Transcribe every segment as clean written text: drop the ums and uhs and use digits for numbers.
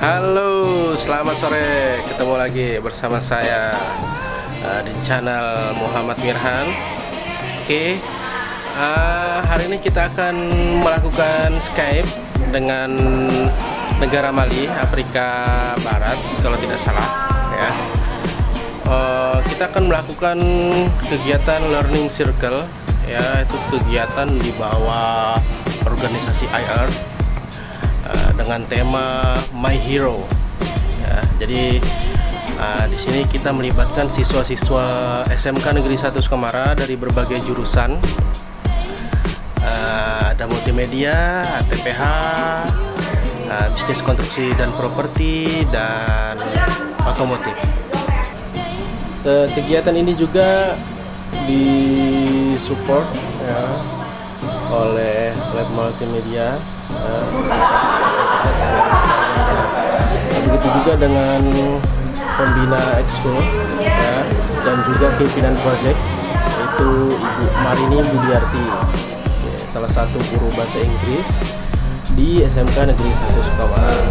Halo, selamat sore. Ketemu lagi bersama saya di channel Muhammad Mirhan. Oke, hari ini kita akan melakukan Skype dengan negara Mali, Afrika Barat, kalau tidak salah ya. Kita akan melakukan kegiatan learning circle ya, itu kegiatan di bawah organisasi iEARN dengan tema My Hero. Ya, jadi di sini kita melibatkan siswa-siswa SMK Negeri Satu Sukamara dari berbagai jurusan. Ada multimedia, TPH, bisnis konstruksi dan properti, dan otomotif. Kegiatan ini juga disupport ya, oleh lab multimedia. Begitu juga dengan pembina ekskul ya, dan juga pimpinan proyek, yaitu Ibu Marini Budiarti, salah satu guru bahasa Inggris di SMK Negeri Satu Sukamara.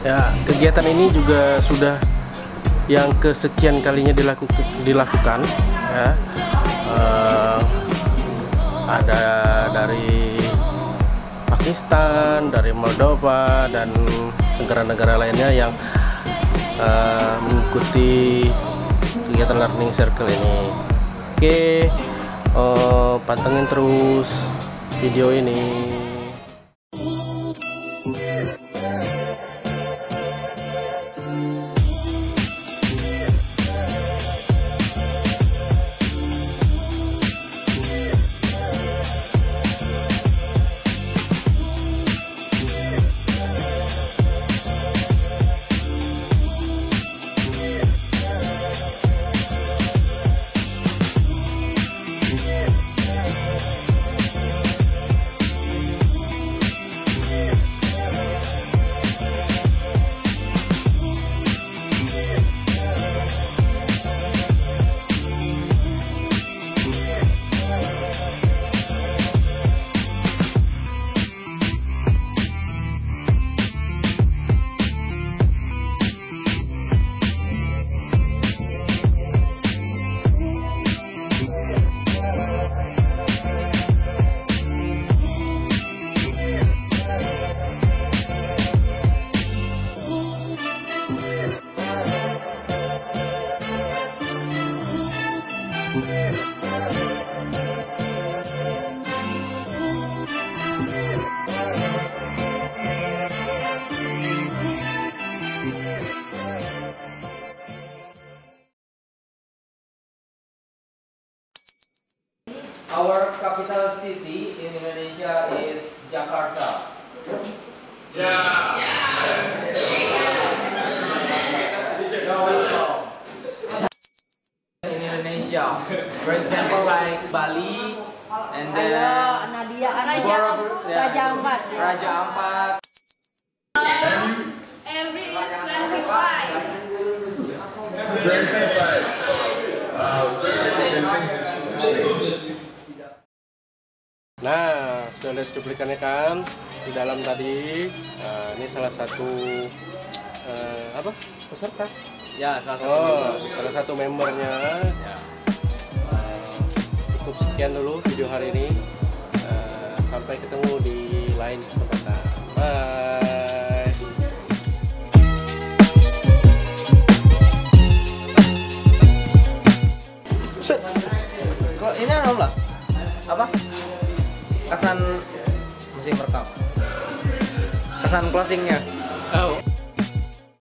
Ya, kegiatan ini juga sudah yang kesekian kalinya dilakukan ya. Ada dari Pakistan, dari Moldova, dan negara-negara lainnya yang mengikuti kegiatan learning circle ini. Oke, pantengin terus video ini. Our capital city in Indonesia is Jakarta. Yeah. In Indonesia, for example, like Bali, and then Raja Ampat. Every is 25. 25. Nah, sudah lihat cuplikannya kan di dalam tadi. Nah, ini salah satu peserta? Ya, salah satu membernya. Ya. Cukup sekian dulu video hari ini. Sampai ketemu di lain kesempatan. Bye. Kalau ini lah apa? Kesan closingnya. Oh.